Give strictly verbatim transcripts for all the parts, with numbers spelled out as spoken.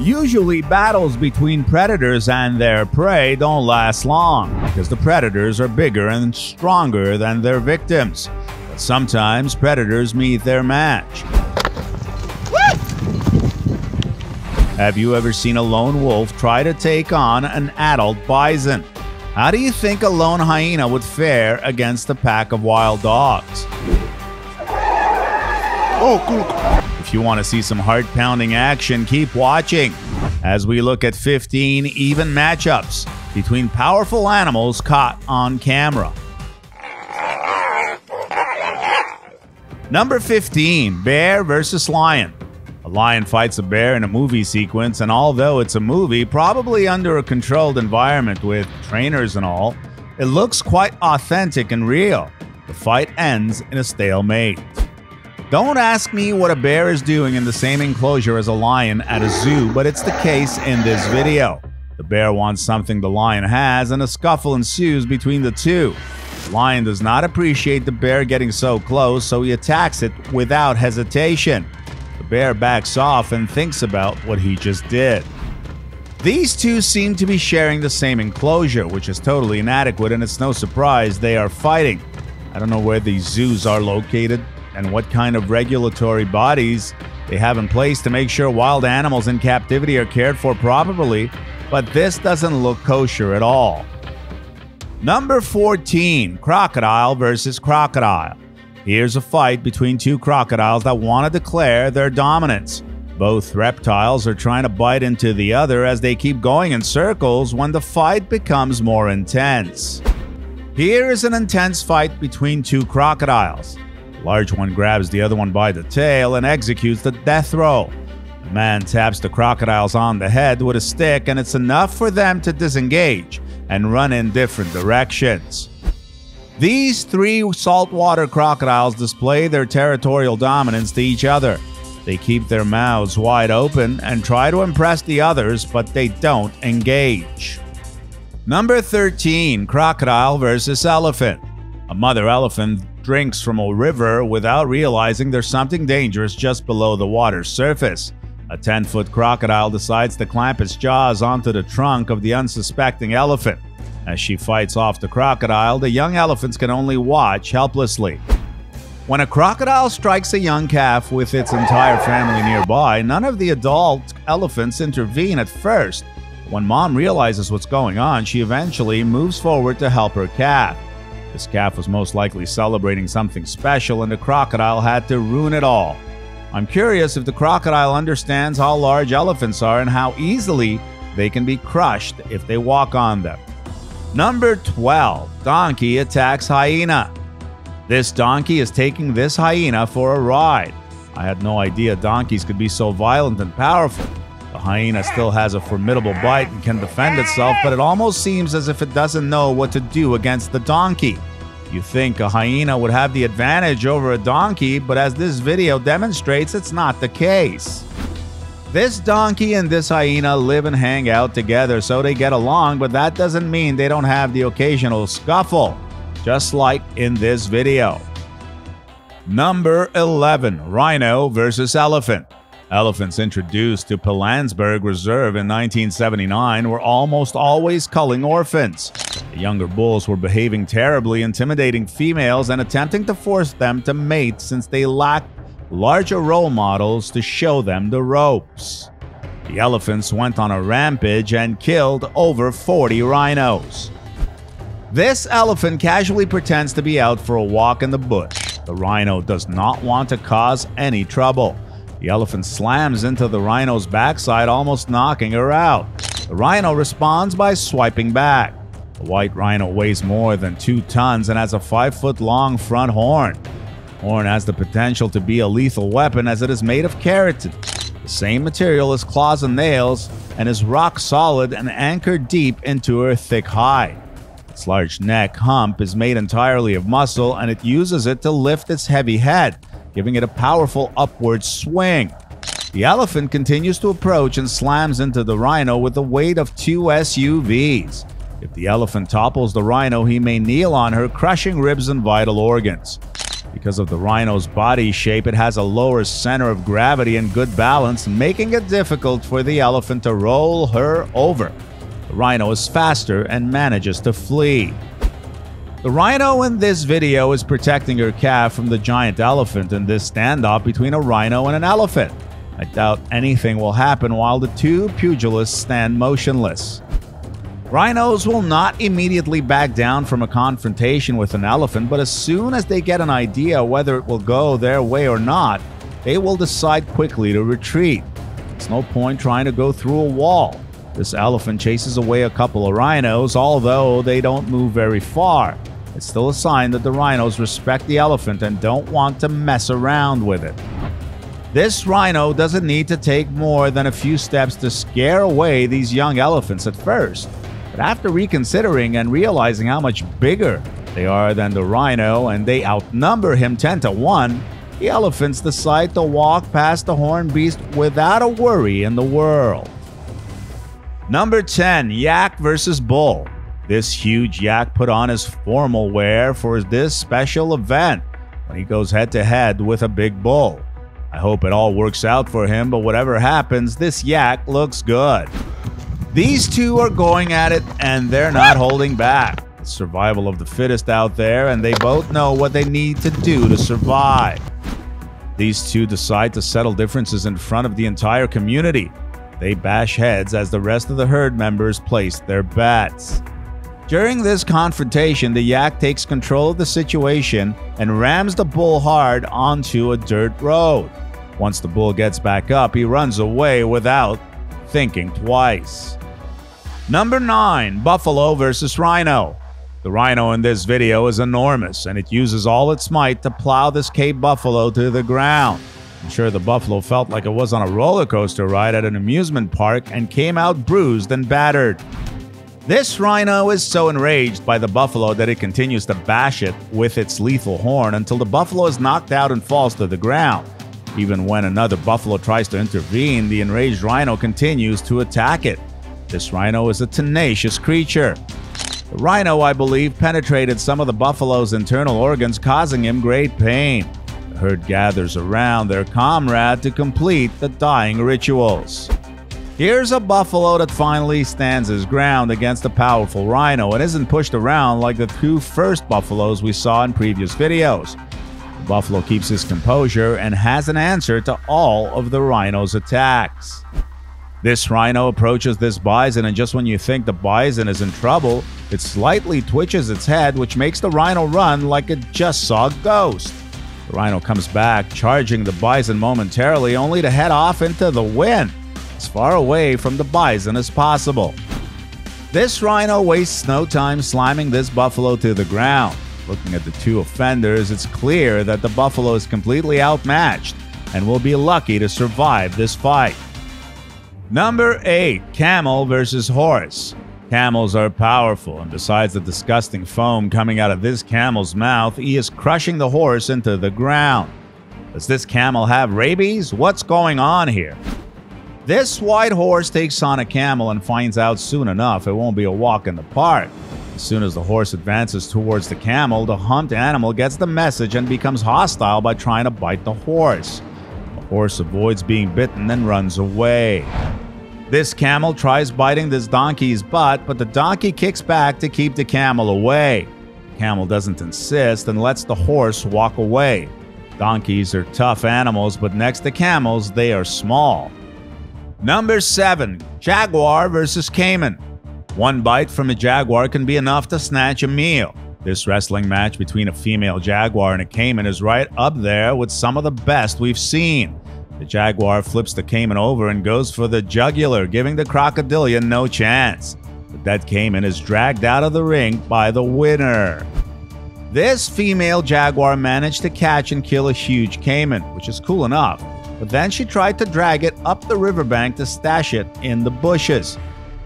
Usually, battles between predators and their prey don't last long because the predators are bigger and stronger than their victims. But sometimes predators meet their match. Have you ever seen a lone wolf try to take on an adult bison? How do you think a lone hyena would fare against a pack of wild dogs? Oh, cool. If you want to see some heart-pounding action, keep watching as we look at fifteen even matchups between powerful animals caught on camera. Number fifteen. Bear versus lion. A lion fights a bear in a movie sequence, and although it's a movie, probably under a controlled environment with trainers and all, it looks quite authentic and real. The fight ends in a stalemate. Don't ask me what a bear is doing in the same enclosure as a lion at a zoo, but it's the case in this video. The bear wants something the lion has, and a scuffle ensues between the two. The lion does not appreciate the bear getting so close, so he attacks it without hesitation. The bear backs off and thinks about what he just did. These two seem to be sharing the same enclosure, which is totally inadequate, and it's no surprise they are fighting. I don't know where these zoos are located and what kind of regulatory bodies they have in place to make sure wild animals in captivity are cared for properly, but this doesn't look kosher at all. Number fourteen. Crocodile versus crocodile. Here's a fight between two crocodiles that want to declare their dominance. Both reptiles are trying to bite into the other as they keep going in circles when the fight becomes more intense. Here is an intense fight between two crocodiles. The large one grabs the other one by the tail and executes the death roll. The man taps the crocodiles on the head with a stick, and it's enough for them to disengage and run in different directions. These three saltwater crocodiles display their territorial dominance to each other. They keep their mouths wide open and try to impress the others, but they don't engage. Number thirteen. Crocodile versus elephant. A mother elephant drinks from a river without realizing there's something dangerous just below the water's surface. A ten-foot crocodile decides to clamp its jaws onto the trunk of the unsuspecting elephant. As she fights off the crocodile, the young elephants can only watch helplessly. When a crocodile strikes a young calf with its entire family nearby, none of the adult elephants intervene at first. When mom realizes what's going on, she eventually moves forward to help her calf. This calf was most likely celebrating something special, and the crocodile had to ruin it all. I'm curious if the crocodile understands how large elephants are and how easily they can be crushed if they walk on them. Number twelve. Donkey attacks hyena. This donkey is taking this hyena for a ride. I had no idea donkeys could be so violent and powerful. The hyena still has a formidable bite and can defend itself, but it almost seems as if it doesn't know what to do against the donkey. You think a hyena would have the advantage over a donkey, but as this video demonstrates, it's not the case. This donkey and this hyena live and hang out together, so they get along, but that doesn't mean they don't have the occasional scuffle, just like in this video. Number eleven. Rhino versus elephant. Elephants introduced to Pilanesberg Reserve in nineteen seventy-nine were almost always culling orphans. The younger bulls were behaving terribly, intimidating females and attempting to force them to mate since they lacked larger role models to show them the ropes. The elephants went on a rampage and killed over forty rhinos. This elephant casually pretends to be out for a walk in the bush. The rhino does not want to cause any trouble. The elephant slams into the rhino's backside, almost knocking her out. The rhino responds by swiping back. The white rhino weighs more than two tons and has a five-foot-long front horn. The horn has the potential to be a lethal weapon as it is made of keratin, the same material as claws and nails, and is rock-solid and anchored deep into her thick hide. Its large neck hump is made entirely of muscle, and it uses it to lift its heavy head, giving it a powerful upward swing. The elephant continues to approach and slams into the rhino with the weight of two S U Vs. If the elephant topples the rhino, he may kneel on her, crushing ribs and vital organs. Because of the rhino's body shape, it has a lower center of gravity and good balance, making it difficult for the elephant to roll her over. The rhino is faster and manages to flee. The rhino in this video is protecting her calf from the giant elephant in this standoff between a rhino and an elephant. I doubt anything will happen while the two pugilists stand motionless. Rhinos will not immediately back down from a confrontation with an elephant, but as soon as they get an idea whether it will go their way or not, they will decide quickly to retreat. It's no point trying to go through a wall. This elephant chases away a couple of rhinos, although they don't move very far. It's still a sign that the rhinos respect the elephant and don't want to mess around with it. This rhino doesn't need to take more than a few steps to scare away these young elephants at first. But after reconsidering and realizing how much bigger they are than the rhino and they outnumber him ten to one, the elephants decide to walk past the horned beast without a worry in the world. Number ten. Yak versus Bull. This huge yak put on his formal wear for this special event when he goes head-to-head with a big bull. I hope it all works out for him, but whatever happens, this yak looks good. These two are going at it, and they're not holding back. It's survival of the fittest out there, and they both know what they need to do to survive. These two decide to settle differences in front of the entire community. They bash heads as the rest of the herd members place their bets. During this confrontation, the yak takes control of the situation and rams the bull hard onto a dirt road. Once the bull gets back up, he runs away without thinking twice. Number nine. Buffalo versus Rhino. The rhino in this video is enormous, and it uses all its might to plow this Cape buffalo to the ground. I'm sure the buffalo felt like it was on a roller coaster ride at an amusement park and came out bruised and battered. This rhino is so enraged by the buffalo that it continues to bash it with its lethal horn until the buffalo is knocked out and falls to the ground. Even when another buffalo tries to intervene, the enraged rhino continues to attack it. This rhino is a tenacious creature. The rhino, I believe, penetrated some of the buffalo's internal organs, causing him great pain. The herd gathers around their comrade to complete the dying rituals. Here's a buffalo that finally stands his ground against a powerful rhino and isn't pushed around like the two first buffaloes we saw in previous videos. The buffalo keeps his composure and has an answer to all of the rhino's attacks. This rhino approaches this bison, and just when you think the bison is in trouble, it slightly twitches its head, which makes the rhino run like it just saw a ghost. The rhino comes back, charging the bison momentarily, only to head off into the wind, as far away from the bison as possible. This rhino wastes no time slamming this buffalo to the ground. Looking at the two offenders, it's clear that the buffalo is completely outmatched and will be lucky to survive this fight. Number eight. Camel versus Horse. Camels are powerful, and besides the disgusting foam coming out of this camel's mouth, he is crushing the horse into the ground. Does this camel have rabies? What's going on here? This white horse takes on a camel and finds out soon enough it won't be a walk in the park. As soon as the horse advances towards the camel, the humped animal gets the message and becomes hostile by trying to bite the horse. The horse avoids being bitten and runs away. This camel tries biting this donkey's butt, but the donkey kicks back to keep the camel away. The camel doesn't insist and lets the horse walk away. Donkeys are tough animals, but next to camels, they are small. Number seven. Jaguar versus Caiman. One bite from a jaguar can be enough to snatch a meal. This wrestling match between a female jaguar and a Caiman is right up there with some of the best we've seen. The jaguar flips the Caiman over and goes for the jugular, giving the crocodilian no chance. The dead Caiman is dragged out of the ring by the winner. This female jaguar managed to catch and kill a huge Caiman, which is cool enough. But then she tried to drag it up the riverbank to stash it in the bushes.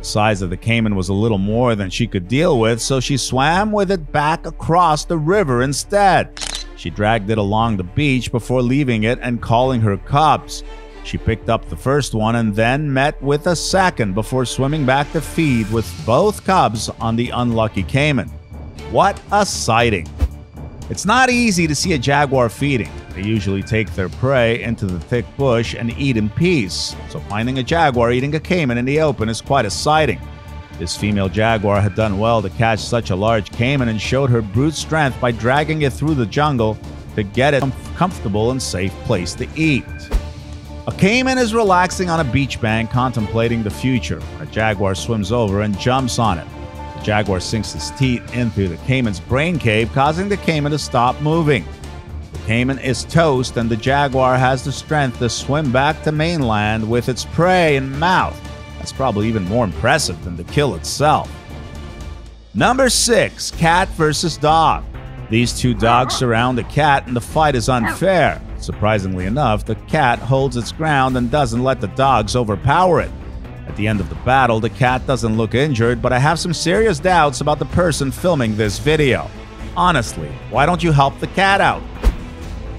The size of the Caiman was a little more than she could deal with, so she swam with it back across the river instead. She dragged it along the beach before leaving it and calling her cubs. She picked up the first one and then met with a second before swimming back to feed with both cubs on the unlucky Caiman. What a sighting! It's not easy to see a jaguar feeding. They usually take their prey into the thick bush and eat in peace, so finding a jaguar eating a caiman in the open is quite a sighting. This female jaguar had done well to catch such a large caiman and showed her brute strength by dragging it through the jungle to get it a comfortable and safe place to eat. A caiman is relaxing on a beach bank contemplating the future when a jaguar swims over and jumps on it. The jaguar sinks his teeth into the caiman's brain cave, causing the caiman to stop moving. The caiman is toast, and the jaguar has the strength to swim back to mainland with its prey in mouth. That's probably even more impressive than the kill itself. Number six. Cat versus dog. These two dogs surround a cat, and the fight is unfair. Surprisingly enough, the cat holds its ground and doesn't let the dogs overpower it. At the end of the battle, the cat doesn't look injured, but I have some serious doubts about the person filming this video. Honestly, why don't you help the cat out?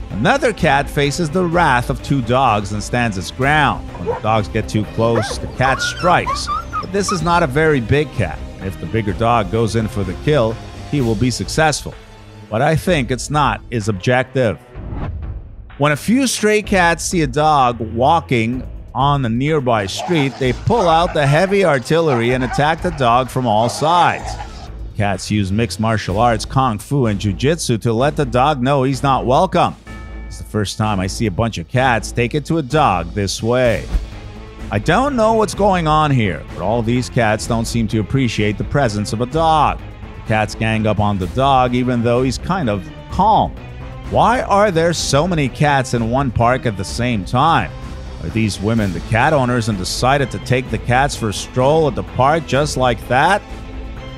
Another cat faces the wrath of two dogs and stands its ground. When the dogs get too close, the cat strikes. But this is not a very big cat, and if the bigger dog goes in for the kill, he will be successful. But I think it's not his objective. When a few stray cats see a dog walking on the nearby street, they pull out the heavy artillery and attack the dog from all sides. Cats use mixed martial arts, kung fu, and jiu-jitsu to let the dog know he's not welcome. It's the first time I see a bunch of cats take it to a dog this way. I don't know what's going on here, but all these cats don't seem to appreciate the presence of a dog. The cats gang up on the dog even though he's kind of calm. Why are there so many cats in one park at the same time? Are these women the cat owners and decided to take the cats for a stroll at the park just like that?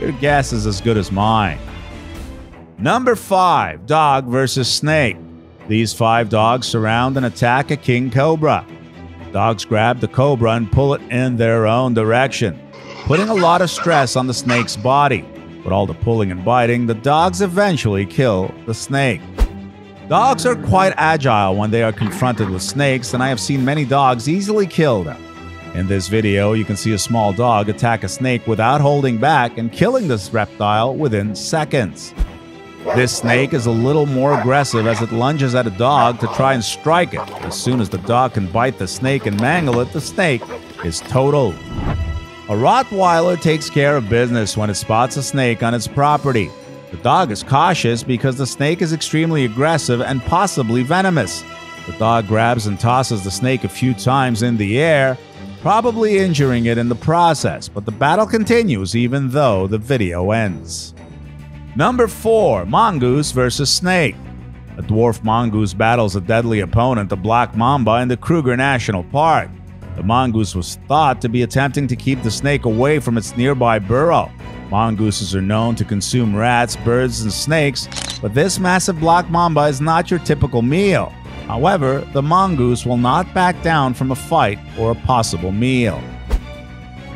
Your guess is as good as mine. Number five. Dog versus snake. These five dogs surround and attack a king cobra. Dogs grab the cobra and pull it in their own direction, putting a lot of stress on the snake's body. With all the pulling and biting, the dogs eventually kill the snake. Dogs are quite agile when they are confronted with snakes, and I have seen many dogs easily kill them. In this video, you can see a small dog attack a snake without holding back and killing this reptile within seconds. This snake is a little more aggressive as it lunges at a dog to try and strike it. As soon as the dog can bite the snake and mangle it, the snake is totaled. A Rottweiler takes care of business when it spots a snake on its property. The dog is cautious because the snake is extremely aggressive and possibly venomous. The dog grabs and tosses the snake a few times in the air, probably injuring it in the process, but the battle continues even though the video ends. Number four. Mongoose versus snake. A dwarf mongoose battles a deadly opponent, the Black Mamba, in the Kruger National Park. The mongoose was thought to be attempting to keep the snake away from its nearby burrow. Mongooses are known to consume rats, birds, and snakes, but this massive black mamba is not your typical meal. However, the mongoose will not back down from a fight or a possible meal.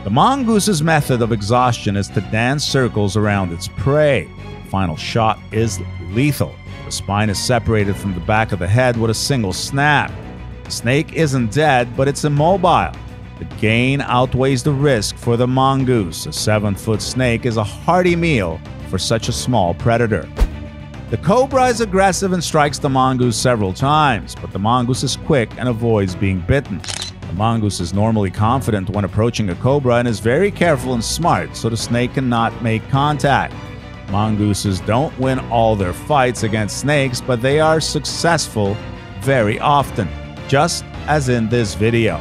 The mongoose's method of exhaustion is to dance circles around its prey. The final shot is lethal. The spine is separated from the back of the head with a single snap. The snake isn't dead, but it's immobile. The gain outweighs the risk for the mongoose. A seven-foot snake is a hearty meal for such a small predator. The cobra is aggressive and strikes the mongoose several times, but the mongoose is quick and avoids being bitten. The mongoose is normally confident when approaching a cobra and is very careful and smart, so the snake cannot make contact. Mongooses don't win all their fights against snakes, but they are successful very often, just as in this video.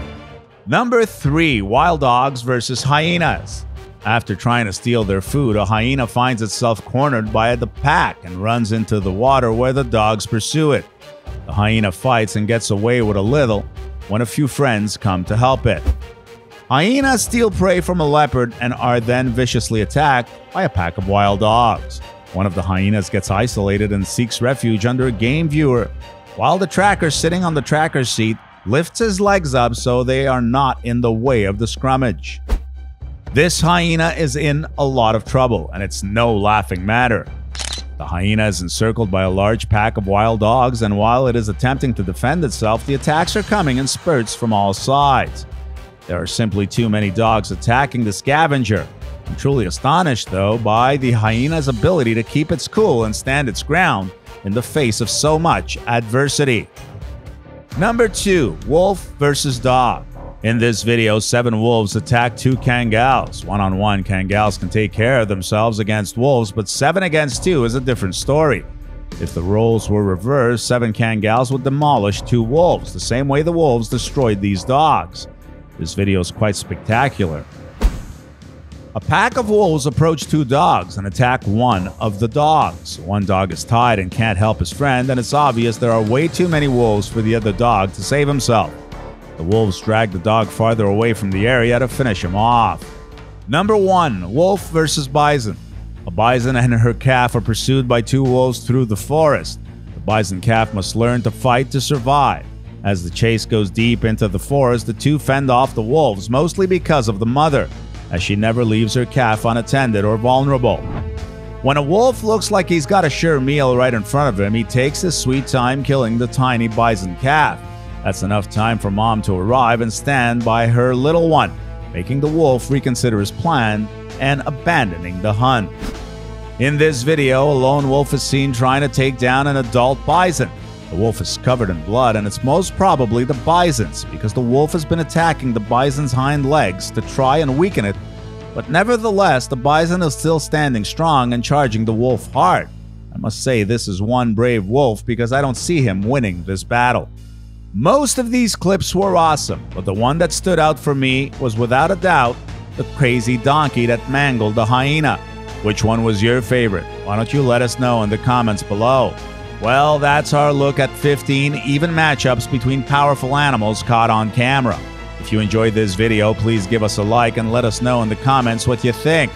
Number three. Wild dogs versus hyenas. After trying to steal their food, a hyena finds itself cornered by the pack and runs into the water where the dogs pursue it. The hyena fights and gets away with a little when a few friends come to help it. Hyenas steal prey from a leopard and are then viciously attacked by a pack of wild dogs. One of the hyenas gets isolated and seeks refuge under a game viewer, while the tracker sitting on the tracker's seat lifts his legs up so they are not in the way of the scrummage. This hyena is in a lot of trouble, and it's no laughing matter. The hyena is encircled by a large pack of wild dogs, and while it is attempting to defend itself, the attacks are coming in spurts from all sides. There are simply too many dogs attacking the scavenger. I'm truly astonished, though, by the hyena's ability to keep its cool and stand its ground in the face of so much adversity. Number two, wolf versus dog. In this video, seven wolves attack two Kangals. One-on-one, Kangals can take care of themselves against wolves, but seven against two is a different story. If the roles were reversed, seven Kangals would demolish two wolves, the same way the wolves destroyed these dogs. This video is quite spectacular. A pack of wolves approach two dogs and attack one of the dogs. One dog is tied and can't help his friend, and it's obvious there are way too many wolves for the other dog to save himself. The wolves drag the dog farther away from the area to finish him off. Number one, wolf versus bison. A bison and her calf are pursued by two wolves through the forest. The bison calf must learn to fight to survive. As the chase goes deep into the forest, the two fend off the wolves, mostly because of the mother, as she never leaves her calf unattended or vulnerable. When a wolf looks like he's got a sure meal right in front of him, he takes his sweet time killing the tiny bison calf. That's enough time for mom to arrive and stand by her little one, making the wolf reconsider his plan and abandoning the hunt. In this video, a lone wolf is seen trying to take down an adult bison. The wolf is covered in blood, and it's most probably the bison's, because the wolf has been attacking the bison's hind legs to try and weaken it, but nevertheless, the bison is still standing strong and charging the wolf hard. I must say this is one brave wolf, because I don't see him winning this battle. Most of these clips were awesome, but the one that stood out for me was without a doubt the crazy donkey that mangled the hyena. Which one was your favorite? Why don't you let us know in the comments below? Well, that's our look at fifteen even matchups between powerful animals caught on camera. If you enjoyed this video, please give us a like and let us know in the comments what you think.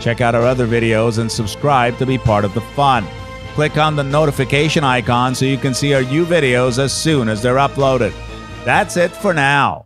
Check out our other videos and subscribe to be part of the fun. Click on the notification icon so you can see our new videos as soon as they're uploaded. That's it for now.